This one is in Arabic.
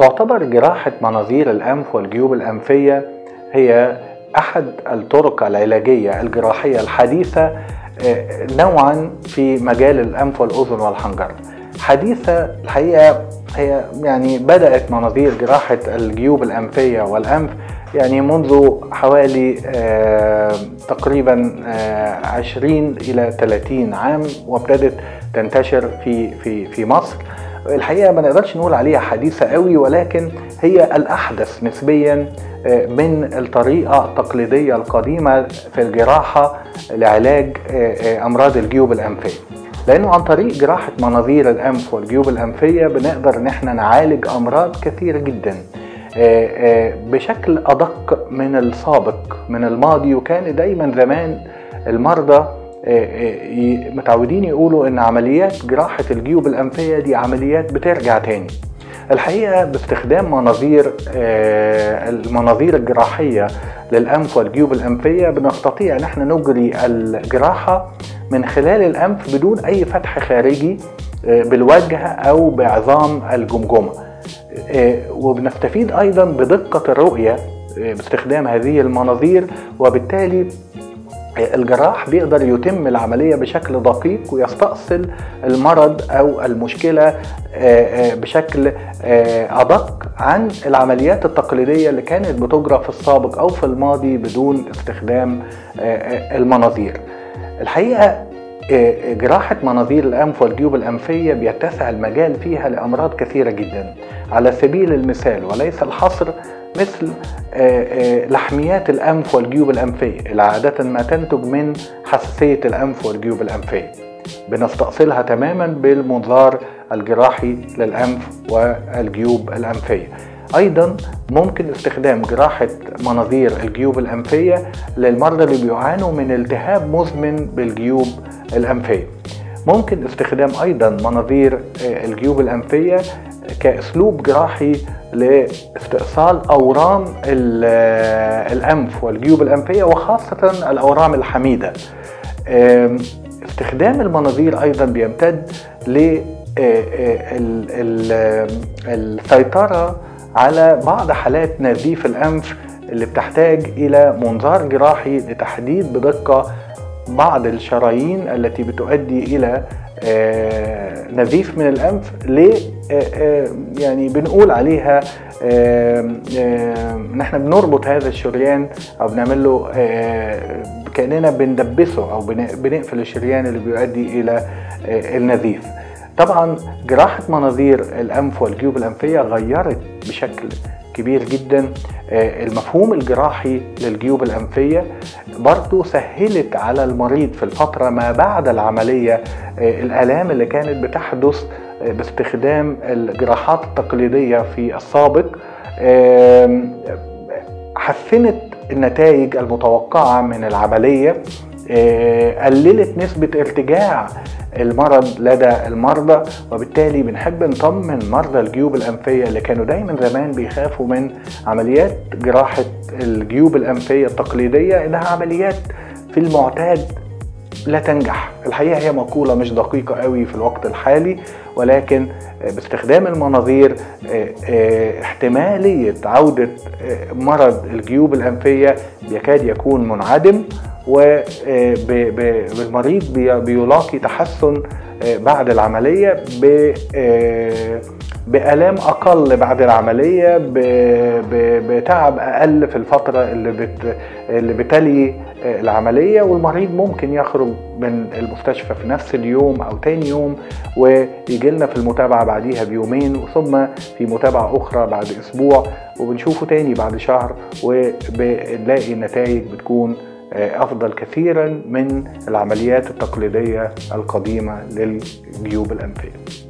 تعتبر جراحة مناظير الأنف والجيوب الأنفية هي أحد الطرق العلاجية الجراحية الحديثة نوعا في مجال الأنف والأذن والحنجرة. حديثة الحقيقة هي يعني بدأت مناظير جراحة الجيوب الأنفية والأنف يعني منذ حوالي تقريبا 20 إلى 30 عام، وابتدت تنتشر في مصر. الحقيقة ما نقدرش نقول عليها حديثة قوي، ولكن هي الأحدث نسبيا من الطريقة التقليدية القديمة في الجراحة لعلاج أمراض الجيوب الأنفية، لأنه عن طريق جراحة مناظير الأنف والجيوب الأنفية بنقدر إن احنا نعالج أمراض كثيرة جدا بشكل أدق من السابق من الماضي. وكان دايما زمان المرضى متعودين يقولوا إن عمليات جراحة الجيوب الأنفية دي عمليات بترجع تاني. الحقيقة باستخدام المناظير الجراحية للأنف والجيوب الأنفية بنستطيع ان احنا نجري الجراحة من خلال الأنف بدون أي فتح خارجي بالوجه أو بعظام الجمجمة، وبنستفيد أيضا بدقة الرؤية باستخدام هذه المناظير، وبالتالي الجراح بيقدر يتم العملية بشكل دقيق ويستأصل المرض أو المشكلة بشكل أدق عن العمليات التقليدية اللي كانت بتجرى في السابق أو في الماضي بدون استخدام المناظير. الحقيقة جراحة مناظير الأنف والجيوب الأنفية بيتسع المجال فيها لأمراض كثيرة جدا، على سبيل المثال وليس الحصر مثل لحميات الأنف والجيوب الأنفية اللي عادة ما تنتج من حساسية الأنف والجيوب الأنفية، بنستأصلها تماما بالمنظار الجراحي للأنف والجيوب الأنفية. أيضا ممكن استخدام جراحة مناظير الجيوب الأنفية للمرضى اللي بيعانوا من التهاب مزمن بالجيوب الأنفية. ممكن استخدام أيضا مناظير الجيوب الأنفية كأسلوب جراحي لاستئصال أورام الأنف والجيوب الأنفية وخاصة الأورام الحميدة. استخدام المناظير أيضا بيمتد للسيطرة على بعض حالات نزيف الأنف اللي بتحتاج إلى منظار جراحي لتحديد بدقة بعض الشرايين التي بتؤدي إلى نزيف من الأنف، يعني بنقول عليها نحن بنربط هذا الشريان أو بنعمل له كأننا بندبسه أو بنقفل الشريان اللي بيؤدي إلى النزيف. طبعا جراحة مناظير الأنف والجيوب الأنفية غيرت بشكل كبير جدا المفهوم الجراحي للجيوب الأنفية، برضو سهلت على المريض في الفترة ما بعد العملية الآلام اللي كانت بتحدث باستخدام الجراحات التقليدية في السابق. حسنت النتائج المتوقعة من العملية، قللت نسبة ارتجاع المرض لدى المرضى، وبالتالي بنحب نطمن مرضى الجيوب الأنفية اللي كانوا دايما زمان بيخافوا من عمليات جراحة الجيوب الأنفية التقليدية إنها عمليات في المعتاد لا تنجح. الحقيقة هي مقولة مش دقيقة قوي في الوقت الحالي، ولكن باستخدام المناظير احتمالية عودة مرض الجيوب الأنفية بيكاد يكون منعدم، والمريض بيلاقي تحسن بعد العملية بآلام أقل بعد العملية، بتعب أقل في الفترة اللي بتلي العملية، والمريض ممكن يخرج من المستشفى في نفس اليوم أو تاني يوم، ويجي لنا في المتابعة بعديها بيومين، ثم في متابعة أخرى بعد أسبوع، وبنشوفه تاني بعد شهر، وبنلاقي النتائج بتكون أفضل كثيرا من العمليات التقليدية القديمة للجيوب الأنفية.